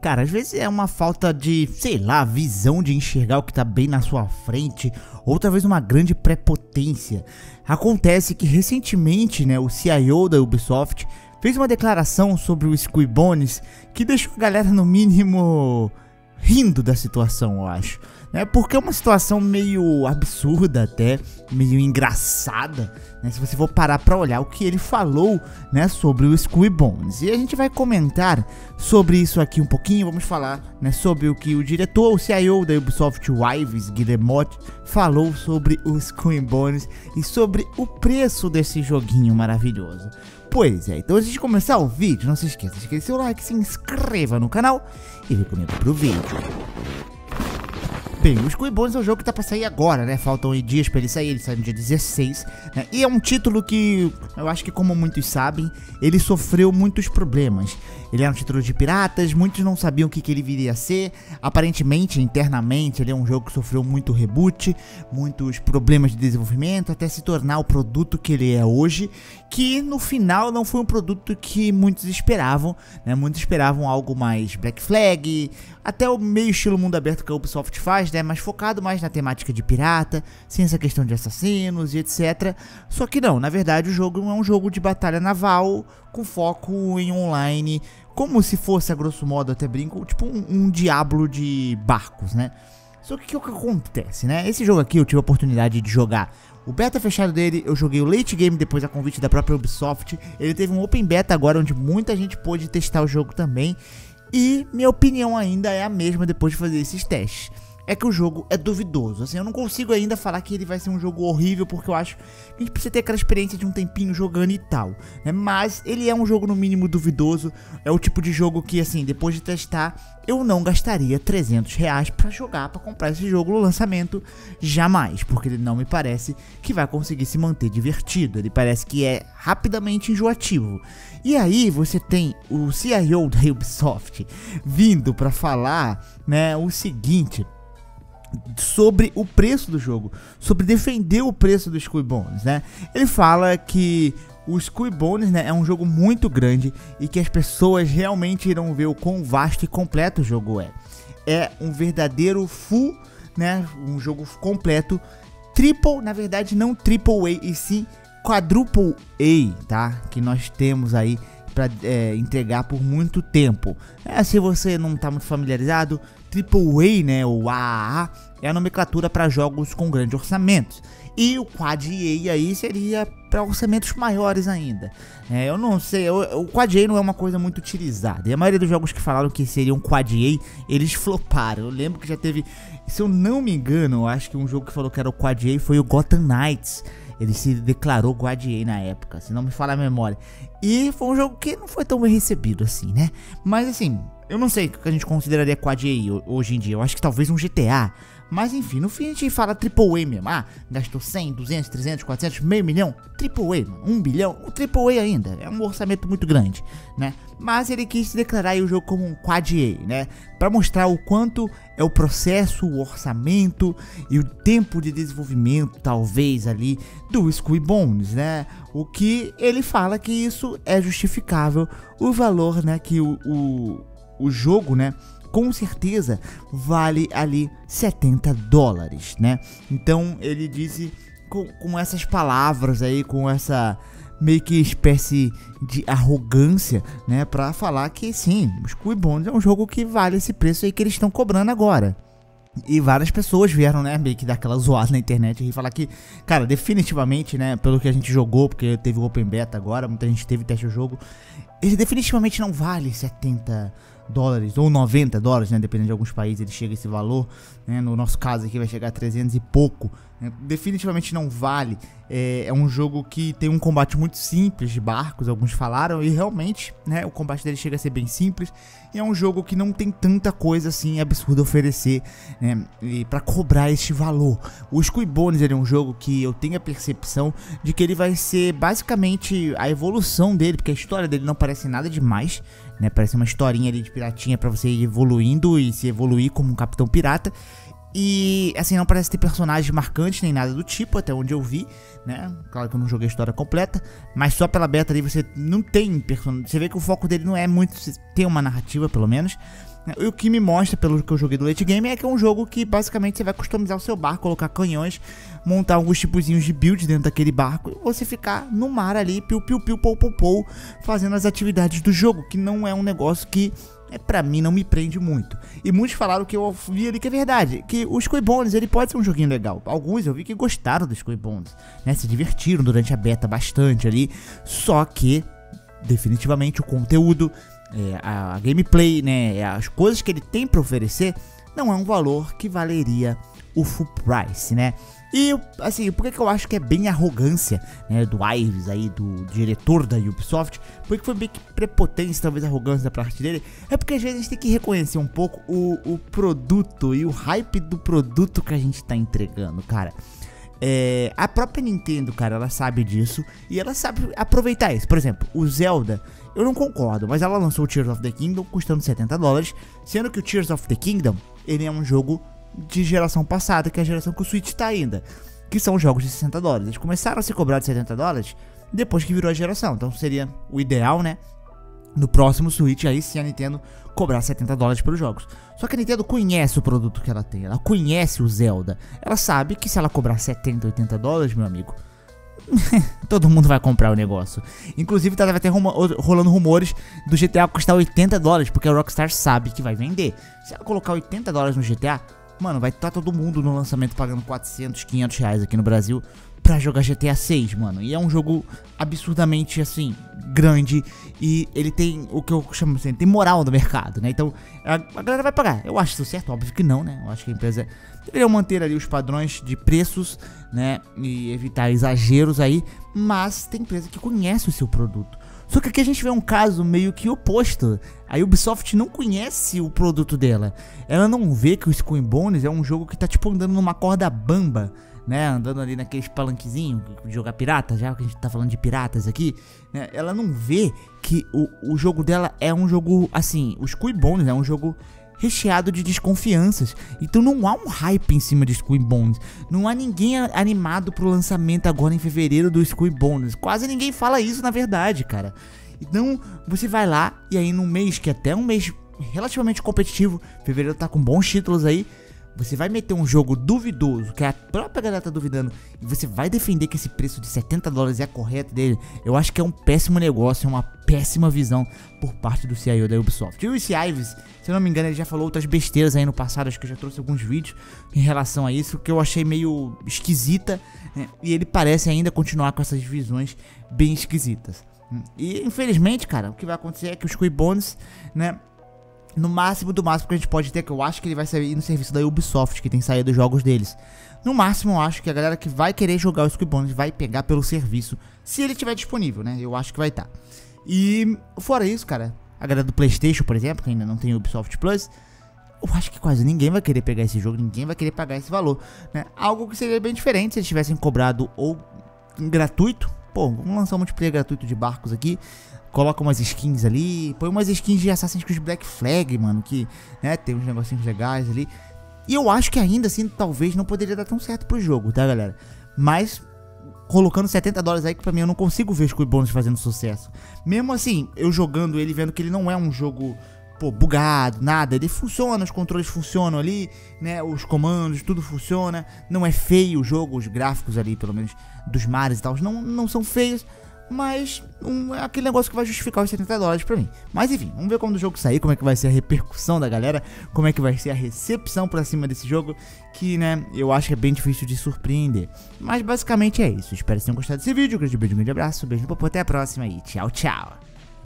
Cara, às vezes é uma falta de, sei lá, visão de enxergar o que tá bem na sua frente, ou talvez uma grande prepotência. Acontece que recentemente, né, o CIO da Ubisoft fez uma declaração sobre o Skull and Bones que deixou a galera no mínimo rindo da situação, eu acho, né? Porque é uma situação meio absurda até, meio engraçada, né? Se você for parar pra olhar o que ele falou, né, sobre o Skull and Bones. E a gente vai comentar sobre isso aqui um pouquinho, vamos falar, né, sobre o que o diretor, o CIO da Ubisoft, o Yves Guillemot, falou sobre o Skull and Bones e sobre o preço desse joguinho maravilhoso. Pois é, então antes de começar o vídeo, não se esqueça de deixar seu like, se inscreva no canal e vem comigo pro vídeo. Bem, o Skull and Bones é um jogo que tá pra sair agora, né? Faltam aí dias pra ele sair, ele sai no dia 16, né? E é um título que, eu acho que como muitos sabem, ele sofreu muitos problemas. Ele era um título de piratas, muitos não sabiam o que ele viria a ser. Aparentemente, internamente, ele é um jogo que sofreu muito reboot, muitos problemas de desenvolvimento, até se tornar o produto que ele é hoje, que no final não foi um produto que muitos esperavam, né? Muitos esperavam algo mais Black Flag, até o meio estilo mundo aberto que a Ubisoft faz, né, mas focado mais na temática de pirata, sem essa questão de assassinos e etc. Só que não, na verdade o jogo é um jogo de batalha naval com foco em online, como se fosse, a grosso modo, até brinco, tipo um Diablo de barcos, né? Só que o que acontece, né? Esse jogo aqui eu tive a oportunidade de jogar o beta fechado dele, eu joguei o late game depois a convite da própria Ubisoft, ele teve um open beta agora onde muita gente pôde testar o jogo também, e minha opinião ainda é a mesma depois de fazer esses testes. É que o jogo é duvidoso, assim, eu não consigo ainda falar que ele vai ser um jogo horrível, porque eu acho que a gente precisa ter aquela experiência de um tempinho jogando e tal, né? Mas ele é um jogo no mínimo duvidoso, é o tipo de jogo que, assim, depois de testar, eu não gastaria 300 reais pra jogar, pra comprar esse jogo no lançamento, jamais, porque ele não me parece que vai conseguir se manter divertido, ele parece que é rapidamente enjoativo. E aí você tem o CIO da Ubisoft vindo pra falar, né, o seguinte sobre o preço do jogo, sobre defender o preço do Skull and Bones, né? Ele fala que o Skull and Bones, né, é um jogo muito grande e que as pessoas realmente irão ver o quão vasto e completo o jogo é. É um verdadeiro full, né, um jogo completo, triple, na verdade não triple A e sim quadruple A, tá? Que nós temos aí para entregar por muito tempo. Se você não está muito familiarizado, AAA, né, ou AAA, é a nomenclatura para jogos com grandes orçamentos. E o Quad EA aí seria para orçamentos maiores ainda. Eu não sei, o Quad EA não é uma coisa muito utilizada. E a maioria dos jogos que falaram que seriam Quad EA, eles floparam. Eu lembro que já teve, se eu não me engano, eu acho que um jogo que falou que era o Quad EA foi o Gotham Knights. Ele se declarou Guardiei na época, se não me falha a memória. E foi um jogo que não foi tão bem recebido assim, né? Mas assim, eu não sei o que a gente consideraria Guardiei hoje em dia. Eu acho que talvez um GTA. Mas enfim, no fim a gente fala AAA mesmo. Ah, gastou 100, 200, 300, 400, meio milhão. AAA, 1 bilhão. O AAA ainda, é um orçamento muito grande, né? Mas ele quis declarar aí o jogo como um Quad EA, né? Pra mostrar o quanto é o processo, o orçamento e o tempo de desenvolvimento, talvez ali, do Skull and Bones, né? O que ele fala que isso é justificável, o valor, né, que o jogo, né, com certeza vale ali $70, né? Então ele disse com essas palavras aí, com essa meio que espécie de arrogância, né, pra falar que sim, o Skull and Bones é um jogo que vale esse preço aí que eles estão cobrando agora. E várias pessoas vieram, né, meio que dar aquela zoada na internet e falar que, cara, definitivamente, né, pelo que a gente jogou, porque teve o Open Beta agora, muita gente teve teste do jogo, ele definitivamente não vale $70 ou $90, né, dependendo de alguns países ele chega a esse valor, né, no nosso caso aqui vai chegar a 300 e pouco, né, definitivamente não vale, é um jogo que tem um combate muito simples de barcos, alguns falaram, e realmente, né, o combate dele chega a ser bem simples, e é um jogo que não tem tanta coisa assim absurda a oferecer, né, e pra cobrar este valor. O Skull and Bones, ele é um jogo que eu tenho a percepção de que ele vai ser basicamente a evolução dele, porque a história dele não parece nada demais, né, parece uma historinha ali de piratinha pra você ir evoluindo e se evoluir como um capitão pirata. E assim, não parece ter personagens marcantes nem nada do tipo, até onde eu vi, né? Claro que eu não joguei a história completa, mas só pela beta ali você não tem personagem. Você vê que o foco dele não é muito ter uma narrativa, pelo menos, O que me mostra, pelo que eu joguei do late game, é que é um jogo que basicamente você vai customizar o seu barco, colocar canhões, montar alguns tipozinhos de build dentro daquele barco e você ficar no mar ali, piu piu piu pou pou pou, fazendo as atividades do jogo, que não é um negócio que pra mim não me prende muito. E muitos falaram que eu vi ali que é verdade, que o Skull and Bones, ele pode ser um joguinho legal. Alguns eu vi que gostaram do Skull and Bones, né, se divertiram durante a beta bastante ali. Só que definitivamente o conteúdo, a gameplay, né, as coisas que ele tem para oferecer, não é um valor que valeria o full price, né. E assim, por que eu acho que é bem arrogância, né, do Ives aí, do diretor da Ubisoft? Porque foi bem que prepotência, talvez arrogância da parte dele. É porque às vezes a gente tem que reconhecer um pouco o produto e o hype do produto que a gente tá entregando, cara. A própria Nintendo, cara, ela sabe disso e ela sabe aproveitar isso. Por exemplo, o Zelda, eu não concordo, mas ela lançou o Tears of the Kingdom custando $70, sendo que o Tears of the Kingdom, ele é um jogo de geração passada, que é a geração que o Switch tá ainda, que são jogos de $60. Eles começaram a se cobrar de $70 depois que virou a geração, então seria o ideal, né, no próximo Switch, aí sim a Nintendo cobrar $70 pelos jogos. Só que a Nintendo conhece o produto que ela tem, ela conhece o Zelda, ela sabe que se ela cobrar $70, $80, meu amigo, todo mundo vai comprar o negócio. Inclusive tá até rolando rumores do GTA custar $80, porque a Rockstar sabe que vai vender. Se ela colocar $80 no GTA, mano, vai estar todo mundo no lançamento pagando R$400, R$500 aqui no Brasil pra jogar GTA VI, mano. E é um jogo absurdamente, assim, grande. E ele tem o que eu chamo assim, tem moral no mercado, né? Então, a galera vai pagar. Eu acho isso certo? Óbvio que não, né? Eu acho que a empresa deveria manter ali os padrões de preços, né? E evitar exageros aí. Mas tem empresa que conhece o seu produto. Só que aqui a gente vê um caso meio que oposto. A Ubisoft não conhece o produto dela. Ela não vê que o Skull and Bones é um jogo que tá tipo andando numa corda bamba, né? Andando ali naqueles palanquezinhos de jogar pirata, já que a gente tá falando de piratas aqui, né? Ela não vê que o jogo dela é um jogo assim, o Skull and Bones é um jogo recheado de desconfianças. Então não há um hype em cima de Skull and Bones. Não há ninguém animado pro lançamento agora em fevereiro do Skull and Bones. Quase ninguém fala isso, na verdade, cara. Então você vai lá e aí num mês que é até um mês relativamente competitivo, fevereiro tá com bons títulos aí, você vai meter um jogo duvidoso, que a própria galera tá duvidando, e você vai defender que esse preço de $70 é correto dele. Eu acho que é um péssimo negócio, é uma péssima visão por parte do CIO da Ubisoft. E o Ives, se eu não me engano, ele já falou outras besteiras aí no passado, acho que eu já trouxe alguns vídeos em relação a isso, que eu achei meio esquisita, né? E ele parece ainda continuar com essas visões bem esquisitas. E infelizmente, cara, o que vai acontecer é que os Skull and Bones, né, no máximo do máximo que a gente pode ter, que eu acho que ele vai sair no serviço da Ubisoft, que tem saído os jogos deles. No máximo, eu acho que a galera que vai querer jogar o Skull and Bones vai pegar pelo serviço, se ele tiver disponível, né? Eu acho que vai estar. E fora isso, cara, a galera do PlayStation, por exemplo, que ainda não tem Ubisoft Plus, eu acho que quase ninguém vai querer pegar esse jogo, ninguém vai querer pagar esse valor, né? Algo que seria bem diferente se eles tivessem cobrado ou gratuito. Pô, vamos lançar um multiplayer gratuito de barcos aqui. Coloca umas skins ali, põe umas skins de Assassin's Creed Black Flag, mano, que, né, tem uns negocinhos legais ali. E eu acho que ainda assim, talvez não poderia dar tão certo pro jogo, tá, galera? Mas, colocando $70 aí, que pra mim eu não consigo ver Skull and Bones fazendo sucesso. Mesmo assim, eu jogando ele, vendo que ele não é um jogo, pô, bugado, nada, ele funciona, os controles funcionam ali, né, os comandos, tudo funciona. Não é feio o jogo, os gráficos ali, pelo menos, dos mares e tal, não são feios. Mas é aquele negócio que vai justificar os $70 pra mim. Mas enfim, vamos ver quando o jogo sair, como é que vai ser a repercussão da galera, como é que vai ser a recepção pra cima desse jogo, que, né, eu acho que é bem difícil de surpreender. Mas basicamente é isso, espero que vocês tenham gostado desse vídeo. Um grande beijo, um grande abraço, beijo no popô, até a próxima e tchau, tchau.